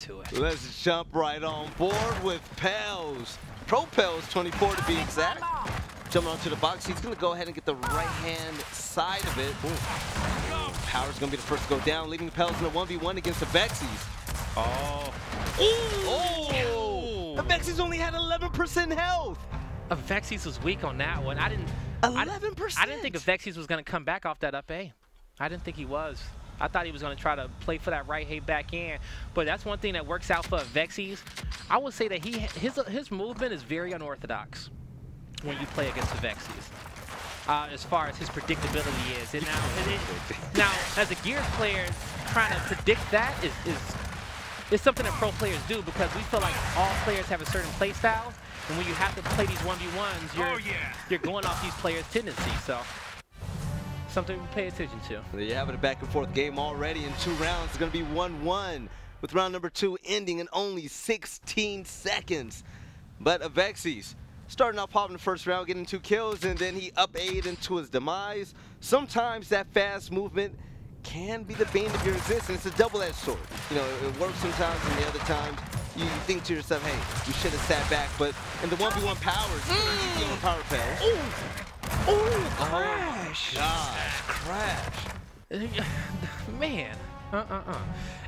to it. Let's jump right on board with Pels. Pro Pels 24 to be exact. Jumping onto the box. He's going to go ahead and get the right-hand side of it. Ooh. Power's going to be the first to go down, leaving Pels in a 1v1 against Avexys. Oh. Ooh. Oh. Avexys only had 11% health. Avexys was weak on that one. 11%. I didn't think Avexys was going to come back off that up A. I didn't think he was. I thought he was going to try to play for that right hand back in, but that's one thing that works out for Avexys. I would say that his movement is very unorthodox when you play against Avexys, as far as his predictability is. And now as a Gears player, trying to predict that is something that pro players do, because we feel like all players have a certain play style, and when you have to play these 1v1s, you're going off these players' tendencies. So. Something we pay attention to. You're having a back and forth game already in two rounds. It's going to be 1-1 with round number 2 ending in only 16 seconds. But Avexys starting off hot in the first round, getting 2 kills, and then he up A'd into his demise. Sometimes that fast movement can be the bane of your existence. It's a double-edged sword. You know, it works sometimes, and the other times you think to yourself, hey, you should have sat back. But in the 1v1 powers, you feel a power pass. Oh, Krash! Oh, Krash! Man,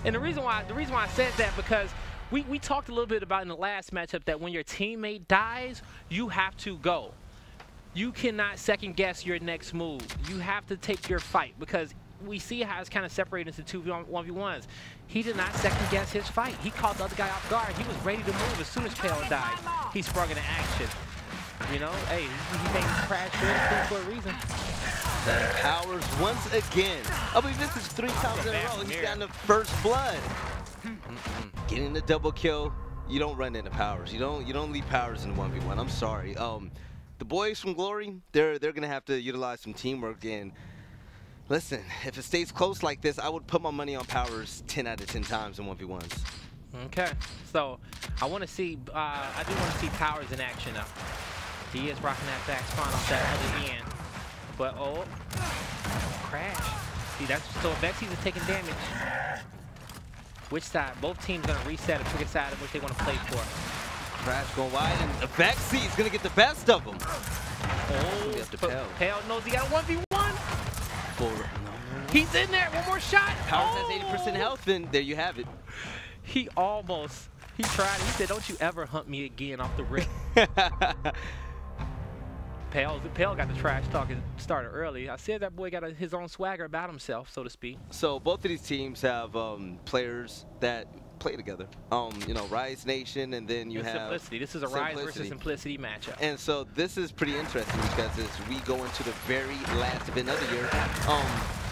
And the reason why I said that, because we talked a little bit about in the last matchup that when your teammate dies, you have to go. You cannot second guess your next move. You have to take your fight, because we see how it's kind of separated into 2 1v1s. He did not second guess his fight. He caught the other guy off guard. He was ready to move as soon as Pale died. He sprung into action. You know, hey, he made Krash for a reason. And Powers once again. I mean, this is 3 times in a row. He's gotten the first blood. Getting the double kill. You don't run into Powers. You don't leave Powers in 1v1. I'm sorry. The boys from Glory, they're gonna have to utilize some teamwork. And listen, if it stays close like this, I would put my money on Powers 10 out of 10 times in 1v1s. Okay, so I want to see. I do want to see Powers in action now. He is rocking that back spawn off that other end. But, oh, Krash. See, that's so Avexys are taking damage. Which side? Both teams going to reset and pick a side of which they want to play for. Krash going wide, and Avexys is going to get the best of him. Oh, Pale knows he got a 1v1. He's in there. One more shot. Powers has 80% health, and there you have it. He almost, he tried. He said, don't you ever hunt me again off the rip. Pale got the trash talking started early. I said that boy got his own swagger about himself, so to speak. So both of these teams have players that play together. You know, Rise Nation, and then you have Simplicity. This is a Rise versus Simplicity matchup. And so this is pretty interesting, because as we go into the very last of another year,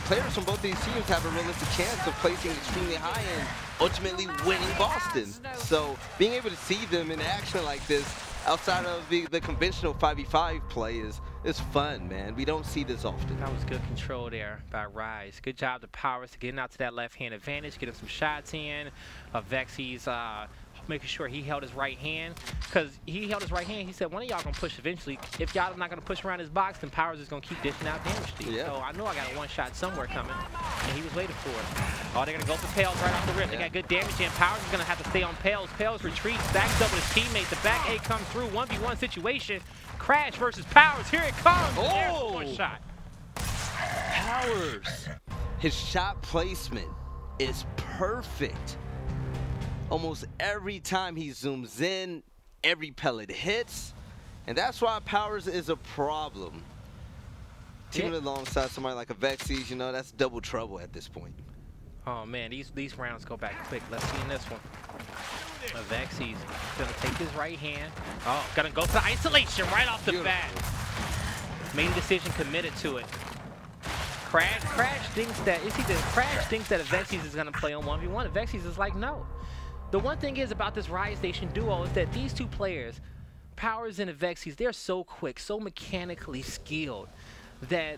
players from both these teams have a realistic chance of placing extremely high and ultimately winning Boston. So being able to see them in action like this, outside of the conventional 5v5 play, is fun, man. We don't see this often. That was good control there by Rise. Good job to Powers to getting out to that left-hand advantage, getting some shots in. Avexys making sure he held his right hand, because he held his right hand. He said, one of y'all going to push eventually. If y'all are not going to push around his box, then Powers is going to keep dishing out damage to you. Yeah. So I know I got a one-shot somewhere coming, and he was waiting for it. Oh, they're going to go for Pales right off the rip. Yeah. They got good damage in. Powers is going to have to stay on Pales. Pales retreats, backs up with his teammate. The back A comes through, 1v1 situation. Krash versus Powers. Here it comes. Oh. There's one shot. Powers, his shot placement is perfect. Almost every time he zooms in, every pellet hits, and that's why Powers is a problem. Teaming alongside somebody like Avexys, you know, that's double trouble at this point. Oh man, these rounds go back quick. Let's see in this one. Avexys gonna take his right hand. Oh, gonna go for isolation right off the bat. Made a decision, committed to it. Krash thinks that Avexys is gonna play on 1v1. Avexys is like, no. The one thing is about this Rise Nation duo is that these two players, Powers and Avexys, they're so quick, so mechanically skilled that,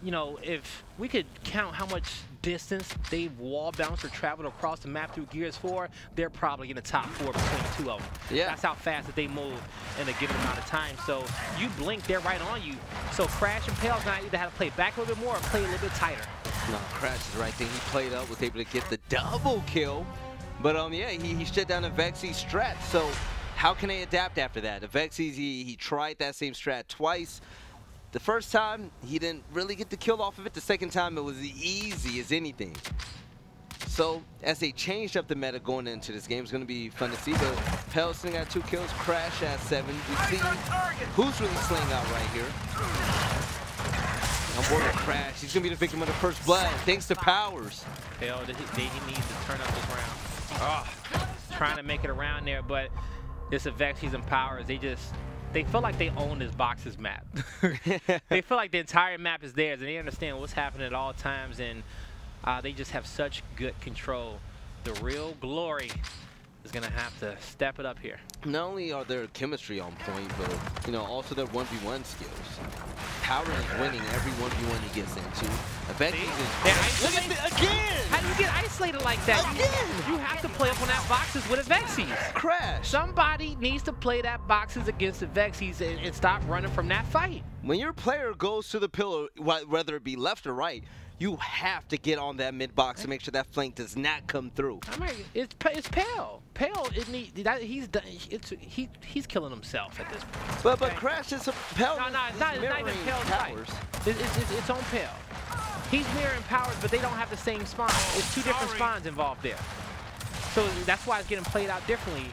you know, if we could count how much distance they've wall bounced or traveled across the map through Gears 4, they're probably in the top 4 between the two of them. Yeah. That's how fast that they move in a given amount of time. So you blink, they're right on you. So Krash and Pale's not either have to play back a little bit more or play a little bit tighter. No, Krash is the right thing. He played up, was able to get the double kill. But yeah, he shut down Avexys' strat, so how can they adapt after that? Avexys, he tried that same strat twice. The first time, he didn't really get the kill off of it. The second time, it was easy as anything. So, as they changed up the meta going into this game, it's going to be fun to see. But Pels got 2 kills, Krash at 7. We see who's really slaying out right here. I'm bored with Krash. He's going to be the victim of the first blood, thanks to Powers. Hell, he needs to turn up this round. Trying to make it around there, but this Avexys and Powers, they feel like they own this box's map. They feel like the entire map is theirs, and they understand what's happening at all times, and they just have such good control. The real Glory is gonna have to step it up here. Not only are their chemistry on point, but also their 1v1 skills. Powers is winning every 1v1 he gets into. Avexys is look at the, again! How do you get isolated like that? Again! You have to play up on that boxes with Avexys. Krash! Somebody needs to play that boxes against Avexys and stop running from that fight. When your player goes to the pillar, whether it be left or right, you have to get on that mid box to make sure that flank does not come through. I mean, it's Pale. Pale, isn't he? He's killing himself at this point. But okay. Krash is a Pale. No, it's not even Pale's fight. It's on Pale. He's mirroring Powers, but they don't have the same spawn. It's 2 different spawns involved there. So that's why it's getting played out differently.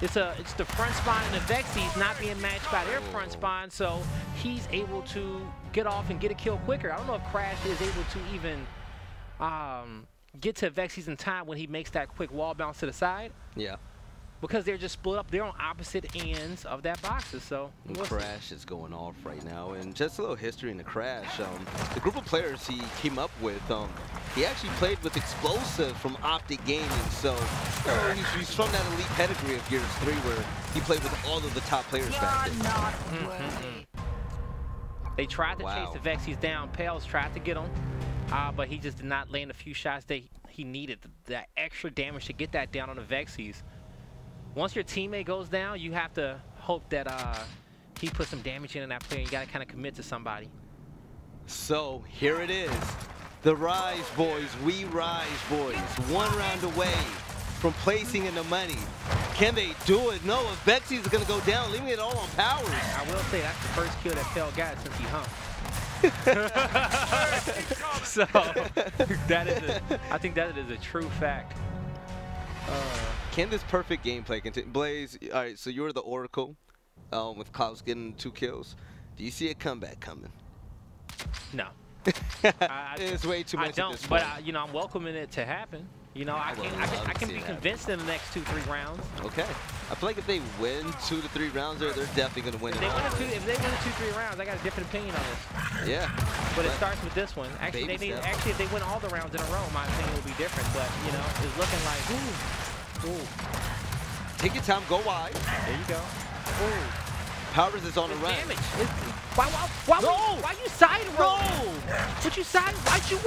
It's the front spawn and Avexys not being matched by their front spawn, so he's able to get off and get a kill quicker. I don't know if Krash is able to even get to Avexys in time when he makes that quick wall bounce to the side. Yeah. Because they're just split up. They're on opposite ends of that boxes, so. Krash is going off right now, and just a little history in the Krash. The group of players he came up with, he actually played with Explosive from Optic Gaming, so he's from that elite pedigree of Gears 3 where he played with all of the top players back then. They tried to chase Avexys down. Pels tried to get him, but he just did not land a few shots that he needed. That extra damage to get that down on Avexys. Once your teammate goes down, you have to hope that he puts some damage in on that player. You got to kind of commit to somebody. So here it is. The Rise boys, we Rise boys. 1 round away from placing in the money. Can they do it? No, Avexys is going to go down, leaving it all on Powers. I will say that's the first kill that Pell got since he hung. So I think that is a true fact. Can this perfect gameplay continue? Blaze, all right, so you're the Oracle with Klaus getting 2 kills. Do you see a comeback coming? No. It's way too much. I don't, but I'm welcoming it to happen. I can be convinced in the next 2-3 rounds. Okay. I feel like if they win 2 to 3 rounds, they're definitely going to win. If they win 2-3 rounds, I got a different opinion on this. Yeah. But it starts with this one. Actually, if they win all the rounds in a row, my opinion will be different. But it's looking like take your time, go wide. There you go. Powers is on the run. Damage. Why you side roll? But you side. Why'd you?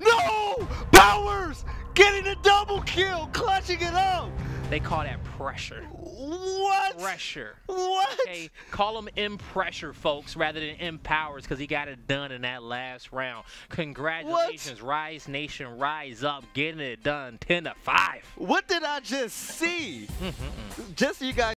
No! Powers getting a double kill, clutching it up. They call that pressure. What? Pressure. What? Okay, call him M Pressure, folks, rather than M Powers, because he got it done in that last round. Congratulations, Rise Nation, rise up, getting it done, 10-5. What did I just see? Just so you guys.